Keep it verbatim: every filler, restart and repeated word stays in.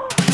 Ha